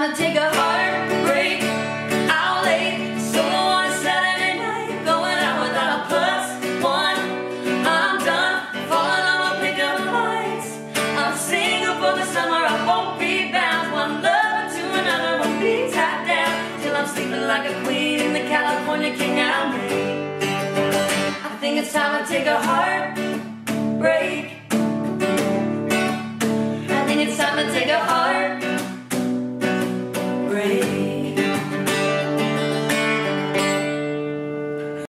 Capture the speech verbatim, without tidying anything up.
time to take a heartbreak. Out late, so on a Saturday night, going out without a plus one. I'm done falling, I'ma pick up the lights. I'm single for the summer, I won't be bound. One lover to another, won't be tied down. Till I'm sleeping like a queen in the California king I made. I think it's time to take a heartbreak.